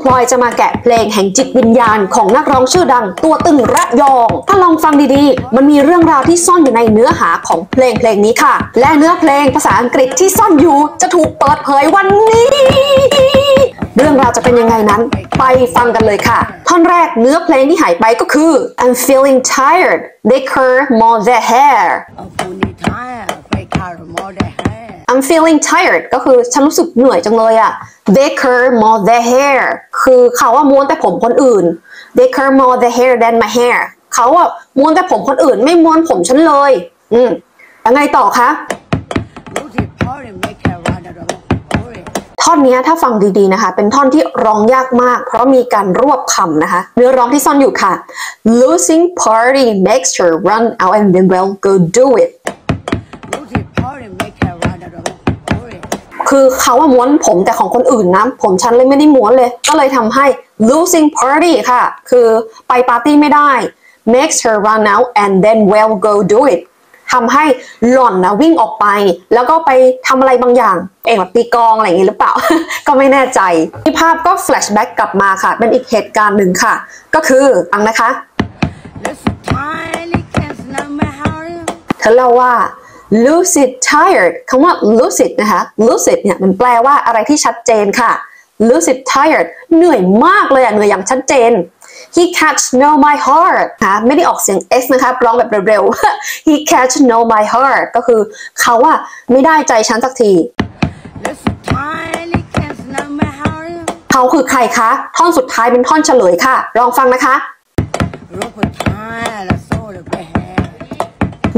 พลอยจะมาแกะเพลงแห่งจิตวิญญาณของนักร้องชื่อดังตัวตึงระยองถ้าลองฟังดีๆมันมีเรื่องราวที่ซ่อนอยู่ในเนื้อหาของเพลงนี้ค่ะและเนื้อเพลงภาษาอังกฤษที่ซ่อนอยู่จะถูกเปิดเผยวันนี้เรื่องราวจะเป็นยังไงนั้นไปฟังกันเลยค่ะท่อนแรกเนื้อเพลงที่หายไปก็คือ I'm feeling tired they curl more their hair I'm feeling tired ก็คือฉันรู้สึกเหนื่อยจังเลยอะ They curl more their hair คือเขาว่าม้วนแต่ผมคนอื่น They curl more their hair than my hair เขาว่าม้วนแต่ผมคนอื่นไม่ม้วนผมฉันเลยยังไงต่อคะท่อนนี้ถ้าฟังดีๆนะคะเป็นท่อนที่ร้องยากมากเพราะมีการรวบคำนะคะเนื้อร้องที่ซ่อนอยู่ค่ะ Losing party makes her run out and then well go do itคือเขาว่าม้วนผมแต่ของคนอื่นนะผมฉันเลยไม่ได้ม้วนเลยก็เลยทำให้ losing party ค่ะคือไปปาร์ตี้ไม่ได้ makes her run out and then well go do it ทำให้หล่อนนะวิ่งออกไปแล้วก็ไปทำอะไรบางอย่างเองแบบตีกองอะไรอย่างนี้หรือเปล่า ก็ไม่แน่ใจที่ภาพก็ flashback กลับมาค่ะเป็นอีกเหตุการณ์หนึ่งค่ะก็คืออังนะคะเธอเล่าว่าLucid tired คำว่า lucid นะคะ lucid เนี่ยมันแปลว่าอะไรที่ชัดเจนค่ะ lucid tired เหนื่อยมากเลยอะเหนื่อยอย่างชัดเจน he catch know my heart ค่ะไม่ได้ออกเสียง x นะคะร้องแบบเร็วๆ he catch know my heart ก็คือเขาว่าไม่ได้ใจฉันสักทีเขาคือใครคะท่อนสุดท้ายเป็นท่อนเฉลยค่ะลองฟังนะคะ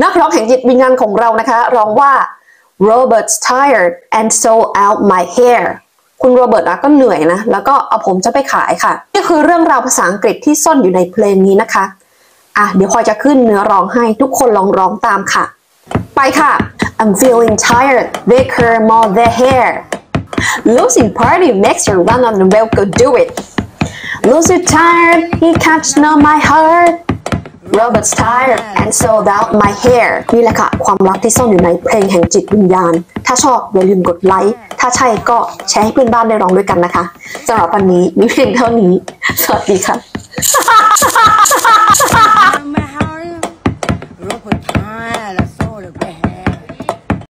นักร้องแห่งจิตวิญญาณของเรานะคะร้องว่า Robert's tired and sold out my hair คุณโรเบิร์ตก็เหนื่อยนะแล้วก็เอาผมจะไปขายค่ะนี่คือเรื่องราวภาษาอังกฤษที่ซ่อนอยู่ในเพลงนี้นะคะเดี๋ยวพลอยจะขึ้นเนื้อร้องให้ทุกคนลองร้องตามค่ะไปค่ะ I'm feeling tired they curl more their hair losing party makes her run on the well go do it losing tired he catch now my heart Robert's tired and sold out my hair นี่แหละค่ะความลับที่ซ่อนอยู่ในเพลงแห่งจิตวิญญาณถ้าชอบอย่าลืมกดไลค์ถ้าใช่ก็แชร์ให้เพื่อนบ้านได้ร้องด้วยกันนะคะสำหรับวันนี้มีเพียงเท่านี้สวัสดีค่ะ